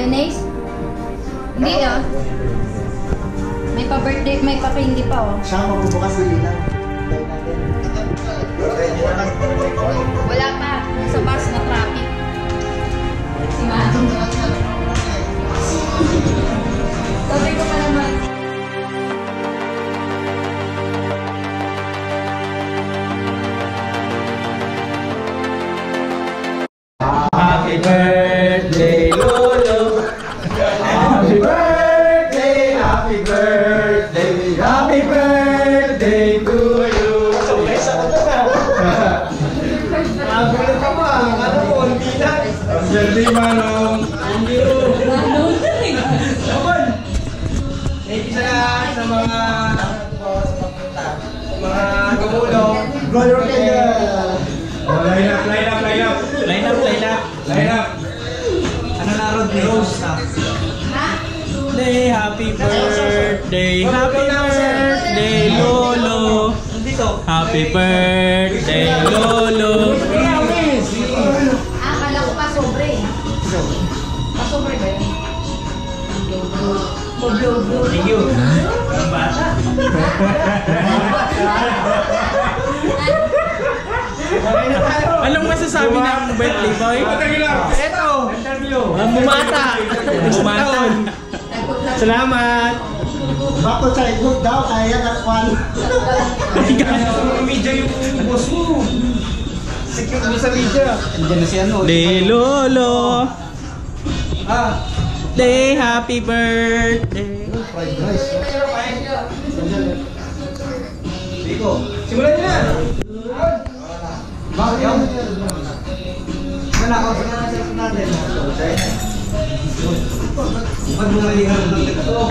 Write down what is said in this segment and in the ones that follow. Mayonnaise? Hindi ah. May pa-birthday, may pa-candy pa oh. Siya magbubukas ng lila. Wala pa. Sa bus na traffic. Si Matong. Sabi ko pa naman. Happy birthday, Lolo. Happy birthday, happy birthday, happy birthday to you. Magulo ka pa, ano po, hindi na. Hindi manong. Hindi po. Saban! Sa mga gumulong. Royal Kaya! Line up, line up, line up. Line up, line up. Line up. Ano na road ni Rose na? Ha? Happy birthday. Happy birthday, Lolo. Happy birthday, Lolo. Ah, kala ko pa sobre. Pa sobre ba yun? Blue. Thank you. Ang basa. Anong masasabi na ang birthday boy? Ito! Bumata! Bumata! Salamat! Back to childhood daw, kaya nakuan. Media yung boss mo. Secure mo sa media. Day Lolo! Day happy birthday! Simulan nyo na! Bakit yun? Wala ako, pag-aasal natin. Pag mga lihan ng TikTok.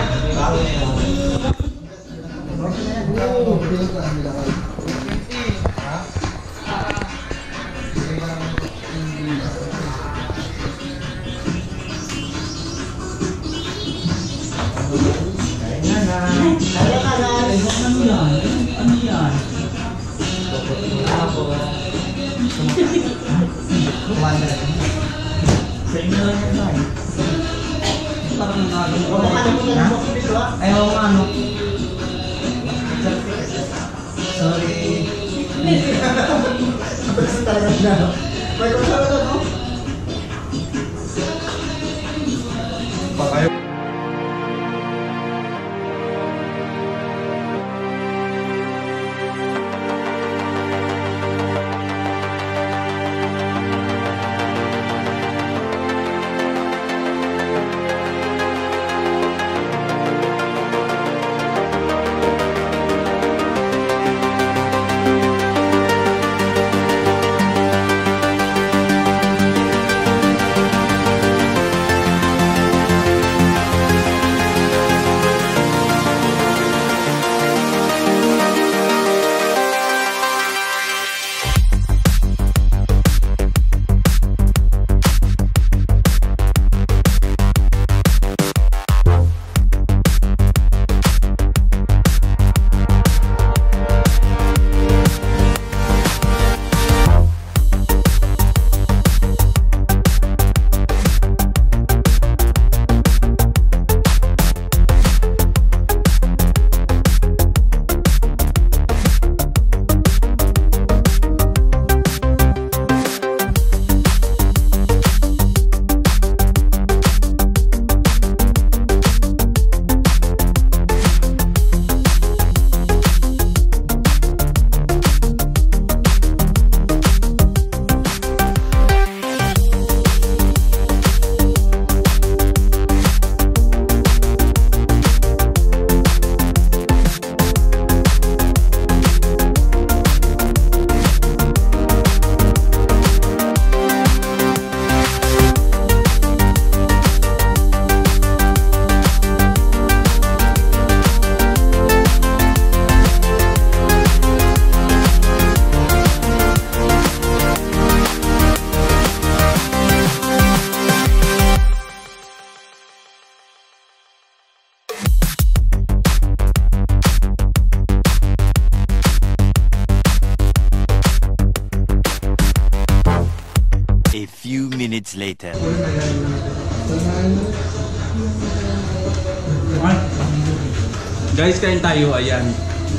Guys, kain tayo, ayan.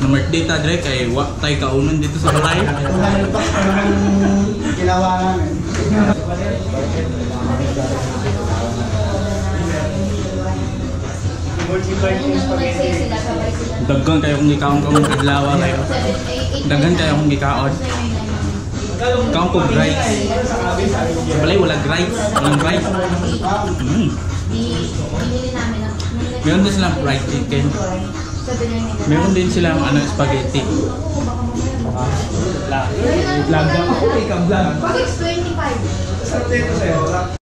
Nung birthday ta, Dre, kay wak tayo kaunan dito sa balay. Ginawa namin. Daghan kayo kung ikaw ang kaong kadlawa kayo. Daghan kayo kung ikaon. Kaong kong rice. Sa balay, walang rice. Walang rice. Meron din silang fried chicken. Meron din silang ano, spaghetti. Vlog lang ako, ikaw vlog. Pag-25.